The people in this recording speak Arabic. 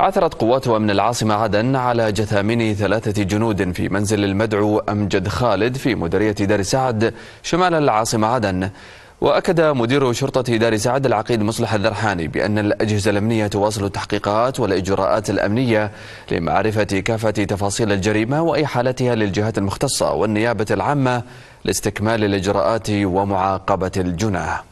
عثرت قوات أمن العاصمة عدن على جثامين 3 جنود في منزل المدعو أمجد خالد في مديرية دار سعد شمال العاصمة عدن. وأكد مدير شرطة دار سعد العقيد مصلح الذرحاني بأن الأجهزة الأمنية تواصل التحقيقات والإجراءات الأمنية لمعرفة كافة تفاصيل الجريمة وإحالتها للجهات المختصة والنيابة العامة لاستكمال الإجراءات ومعاقبة الجناة.